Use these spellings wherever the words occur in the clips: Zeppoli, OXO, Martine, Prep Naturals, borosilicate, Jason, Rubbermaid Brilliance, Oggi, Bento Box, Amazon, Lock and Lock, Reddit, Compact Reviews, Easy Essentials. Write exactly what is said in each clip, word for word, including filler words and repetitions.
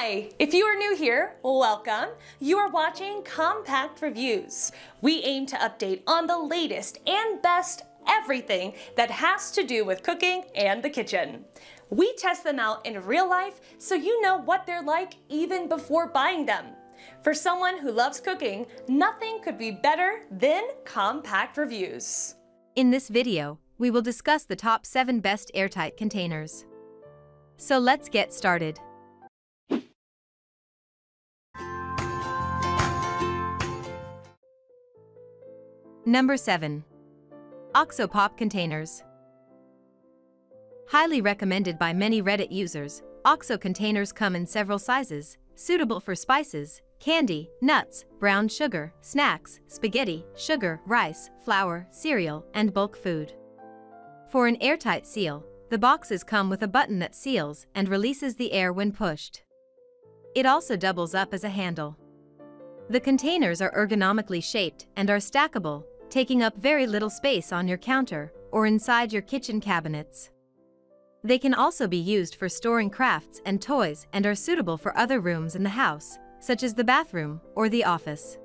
Hi! If you are new here, welcome. You are watching Compact Reviews. We aim to update on the latest and best everything that has to do with cooking and the kitchen. We test them out in real life so you know what they're like even before buying them. For someone who loves cooking, nothing could be better than Compact Reviews. In this video, we will discuss the top seven best airtight containers. So let's get started. Number seven. OXO Pop Containers. Highly recommended by many Reddit users, OXO containers come in several sizes, suitable for spices, candy, nuts, brown sugar, snacks, spaghetti, sugar, rice, flour, cereal, and bulk food. For an airtight seal, the boxes come with a button that seals and releases the air when pushed. It also doubles up as a handle. The containers are ergonomically shaped and are stackable, taking up very little space on your counter or inside your kitchen cabinets. They can also be used for storing crafts and toys and are suitable for other rooms in the house, such as the bathroom or the office.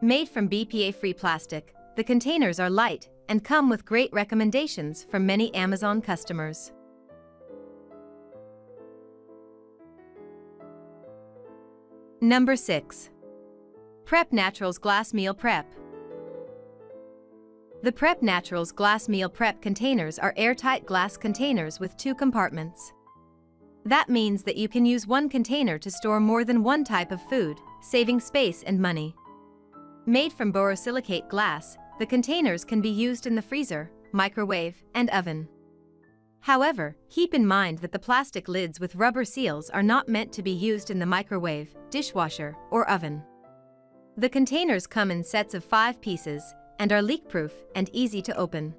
Made from B P A-free plastic, the containers are light and come with great recommendations from many Amazon customers. Number six. Prep Naturals Glass Meal Prep. The Prep Naturals Glass Meal Prep containers are airtight glass containers with two compartments. That means that you can use one container to store more than one type of food, saving space and money. Made from borosilicate glass, the containers can be used in the freezer, microwave, and oven. However, keep in mind that the plastic lids with rubber seals are not meant to be used in the microwave, dishwasher, or oven. The containers come in sets of five pieces and are leak-proof and easy to open.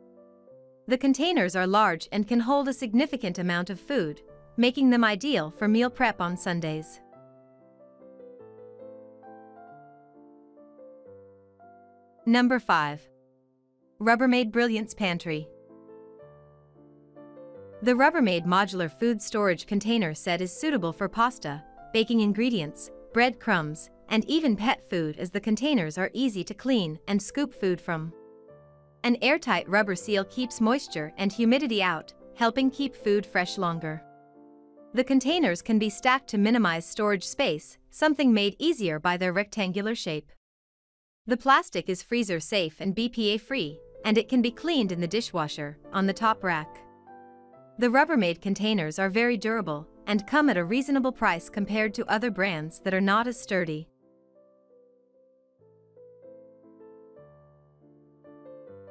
The containers are large and can hold a significant amount of food, making them ideal for meal prep on Sundays. Number five. Rubbermaid Brilliance Pantry. The Rubbermaid Modular Food Storage Container Set is suitable for pasta, baking ingredients, bread crumbs, and even pet food, as the containers are easy to clean and scoop food from. An airtight rubber seal keeps moisture and humidity out, helping keep food fresh longer. The containers can be stacked to minimize storage space, something made easier by their rectangular shape. The plastic is freezer safe and B P A-free, and it can be cleaned in the dishwasher, on the top rack. The Rubbermaid containers are very durable and come at a reasonable price compared to other brands that are not as sturdy.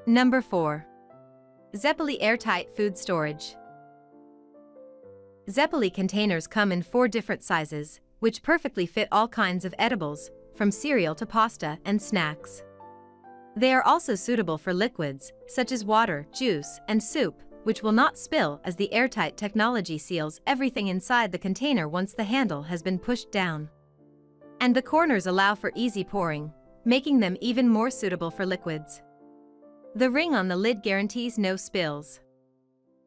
Number four. Zeppoli Airtight Food Storage. Zeppoli containers come in four different sizes, which perfectly fit all kinds of edibles, from cereal to pasta and snacks. They are also suitable for liquids, such as water, juice, and soup, which will not spill, as the airtight technology seals everything inside the container once the handle has been pushed down. And the corners allow for easy pouring, making them even more suitable for liquids. The ring on the lid guarantees no spills.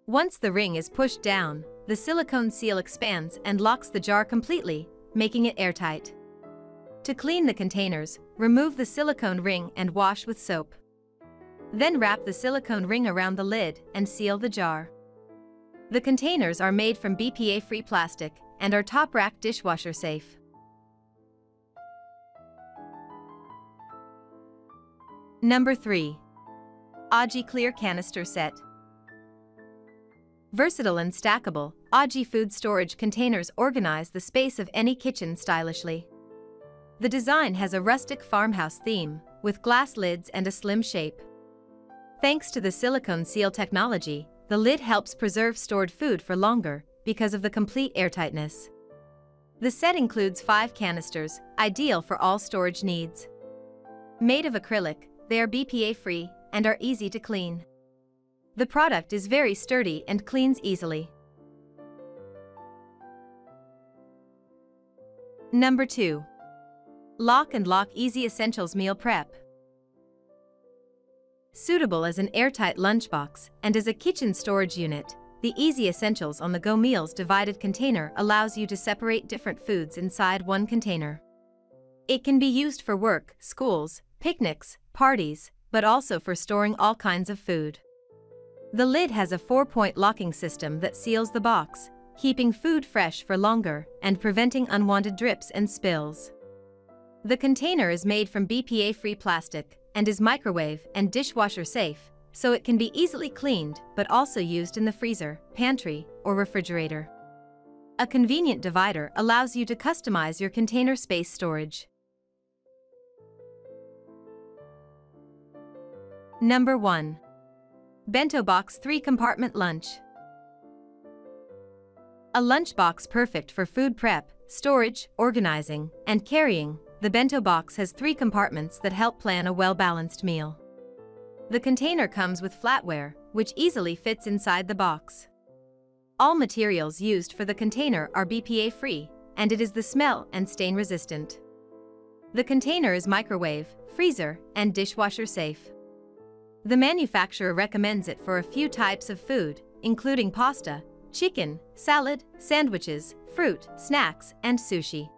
Once the ring is pushed down, the silicone seal expands and locks the jar completely, making it airtight. To clean the containers, remove the silicone ring and wash with soap. Then wrap the silicone ring around the lid and seal the jar. The containers are made from B P A-free plastic and are top rack dishwasher safe. Number three. Oggi Clear Canister Set. Versatile and stackable, Oggi food storage containers organize the space of any kitchen stylishly. The design has a rustic farmhouse theme, with glass lids and a slim shape. Thanks to the silicone seal technology, the lid helps preserve stored food for longer because of the complete airtightness. The set includes five canisters, ideal for all storage needs. Made of acrylic, they are B P A-free and are easy to clean. The product is very sturdy and cleans easily. Number two. Lock and Lock Easy Essentials Meal Prep. Suitable as an airtight lunchbox and as a kitchen storage unit, The Easy Essentials on-the-go meals divided container allows you to separate different foods inside one container. It can be used for work, schools, picnics, parties, but also for storing all kinds of food. The lid has a four-point locking system that seals the box, keeping food fresh for longer and preventing unwanted drips and spills. The container is made from B P A-free plastic and is microwave and dishwasher safe, so it can be easily cleaned but also used in the freezer, pantry, or refrigerator. A convenient divider allows you to customize your container space storage. Number one. Bento Box three compartment Lunch. A lunchbox perfect for food prep, storage, organizing, and carrying, the Bento Box has three compartments that help plan a well-balanced meal. The container comes with flatware, which easily fits inside the box. All materials used for the container are B P A-free, and it is the smell and stain resistant. The container is microwave, freezer, and dishwasher safe. The manufacturer recommends it for a few types of food, including pasta, chicken, salad, sandwiches, fruit, snacks, and sushi.